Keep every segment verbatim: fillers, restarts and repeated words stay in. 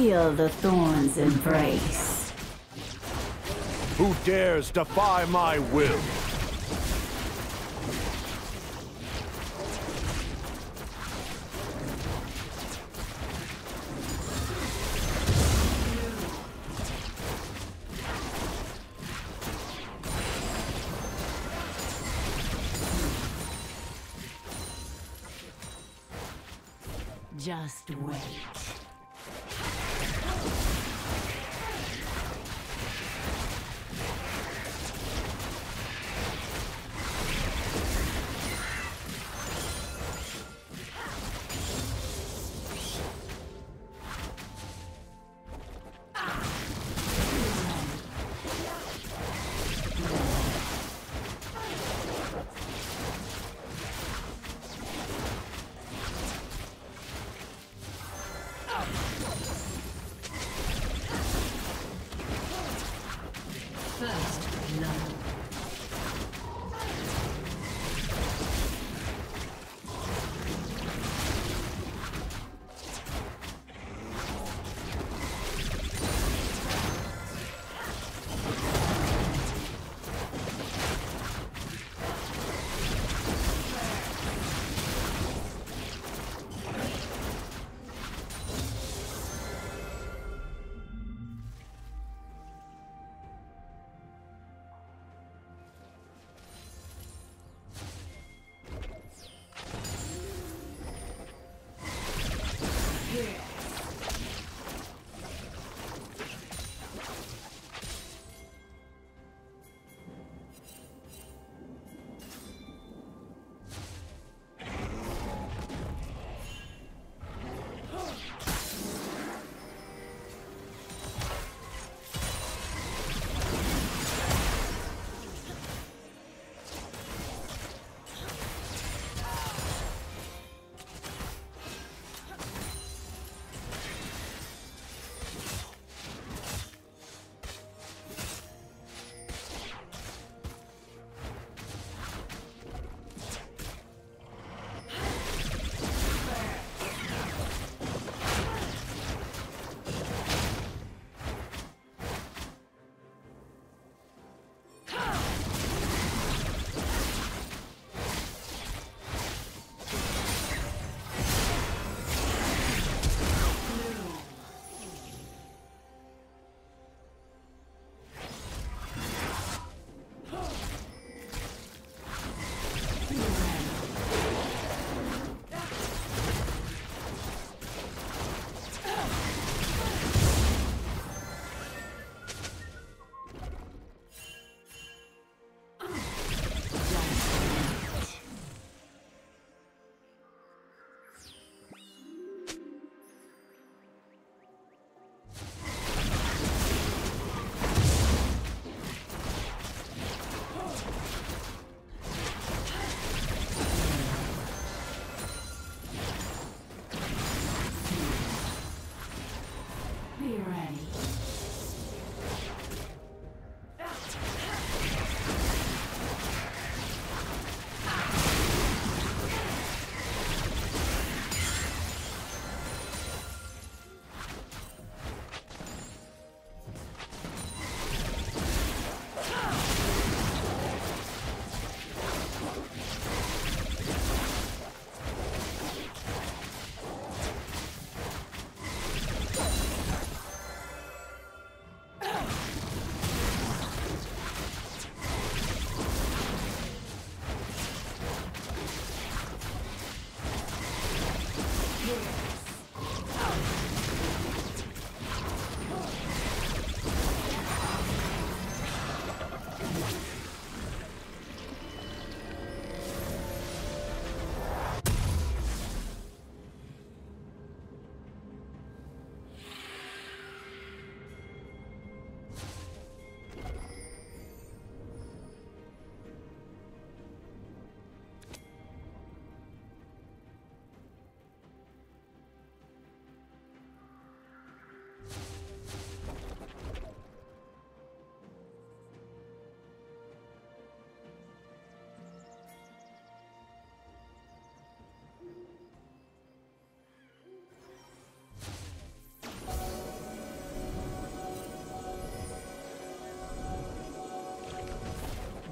Feel the thorns embrace. Who dares defy my will? Just wait. First love.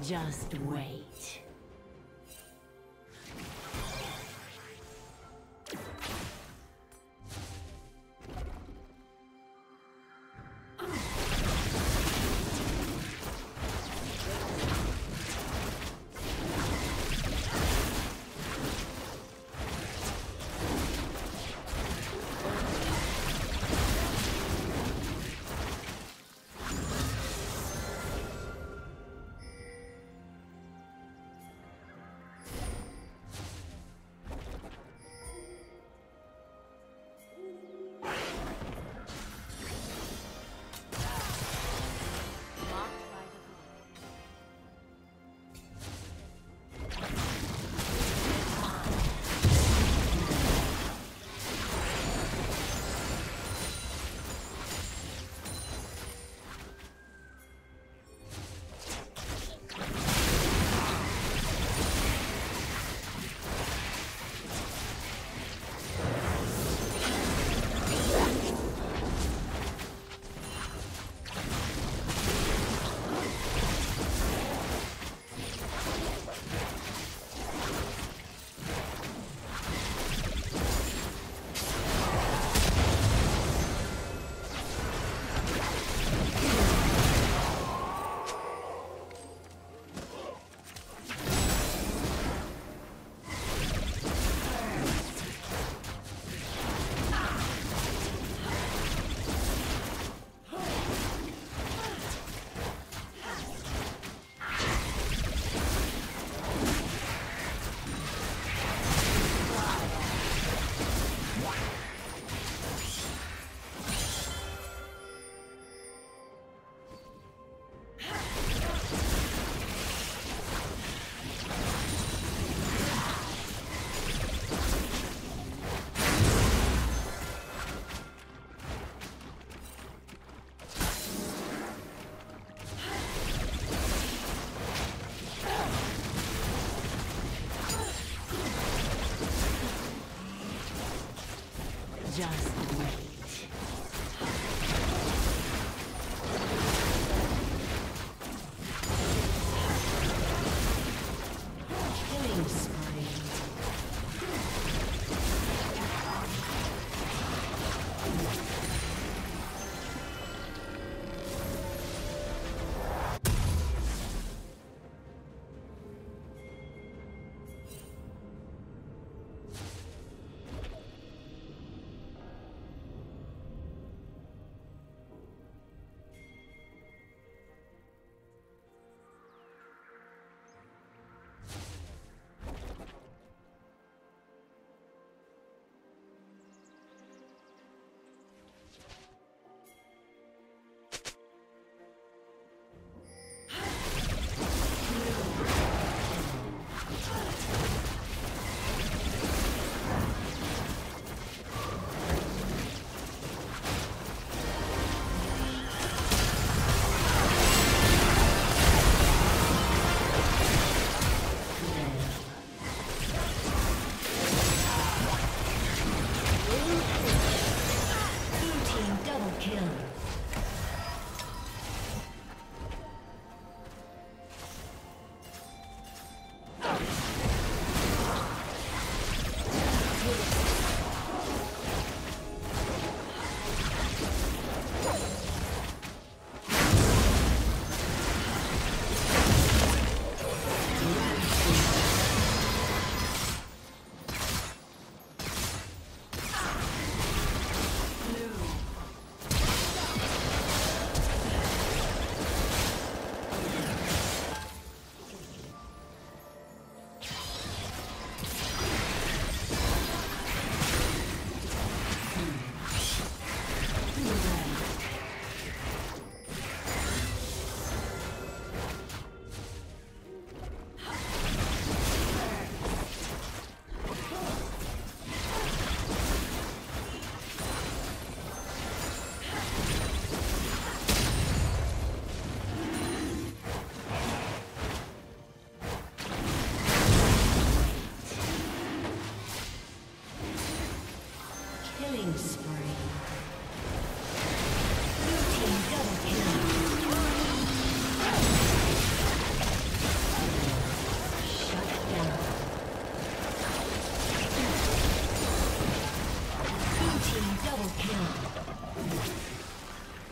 Just wait. Just wait.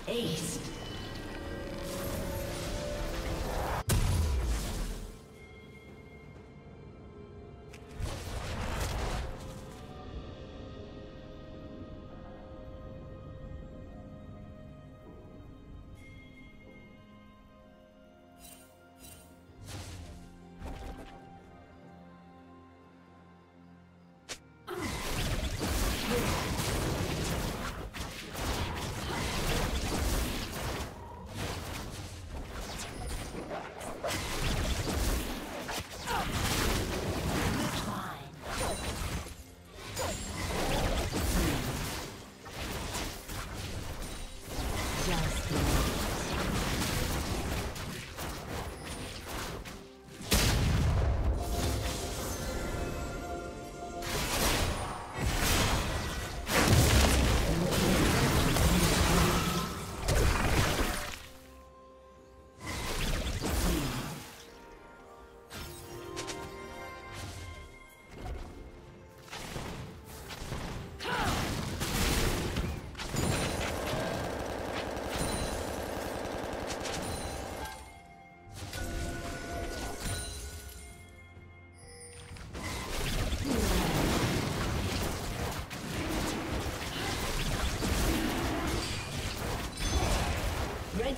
Aced.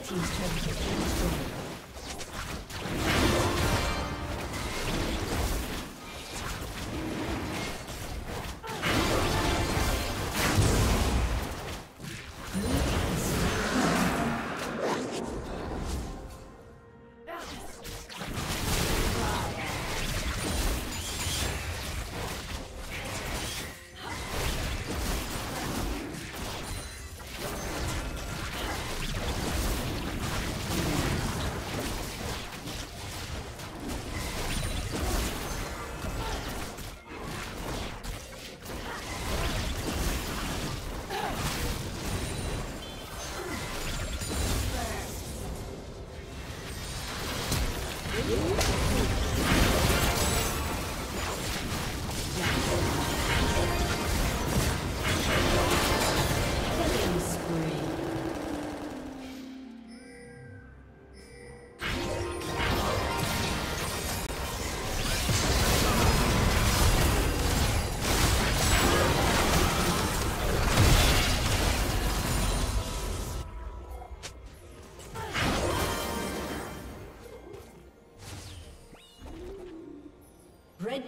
Team's trying to get Red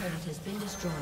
turret has been destroyed.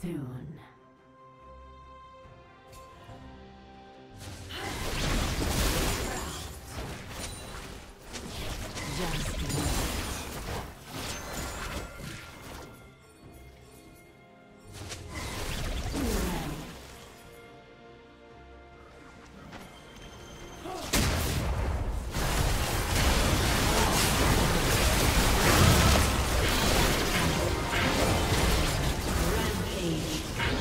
Soon. Age.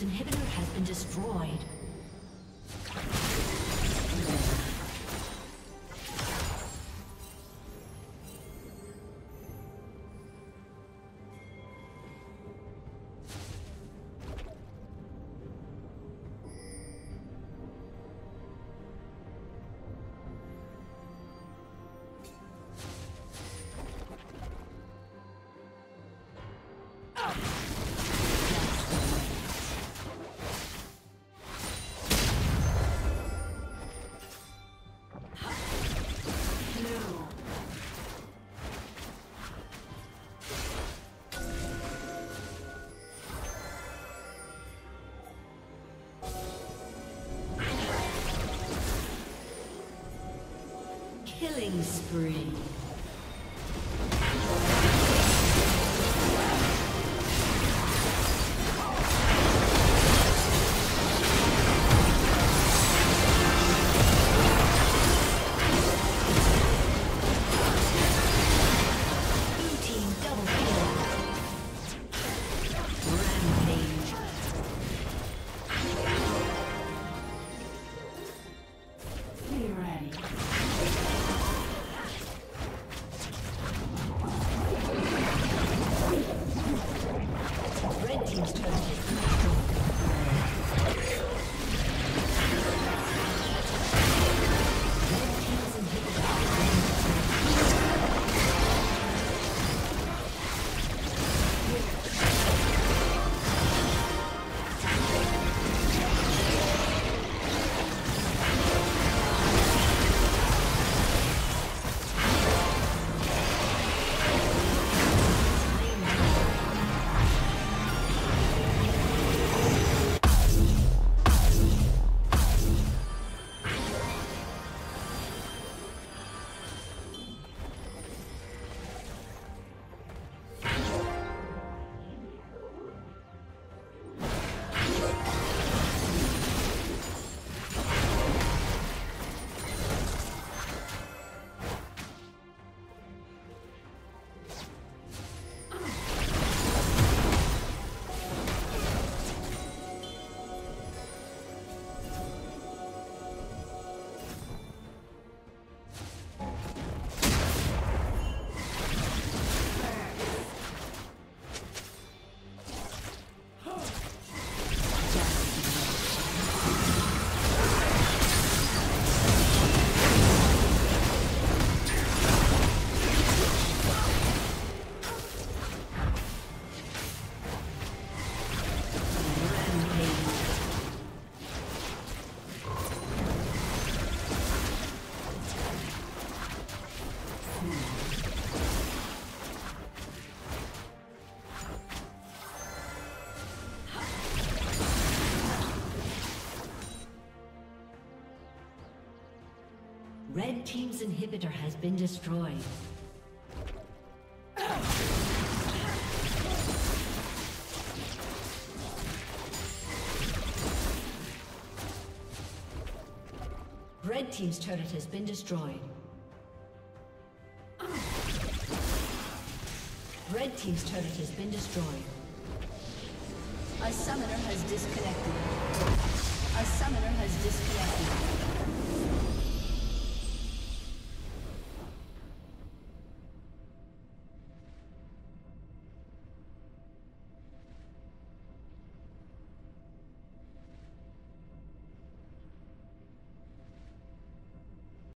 This inhibitor has been destroyed. Killing spree. Red team's inhibitor has been destroyed. Red team's turret has been destroyed. Red team's turret has been destroyed. A summoner has disconnected. A summoner has disconnected.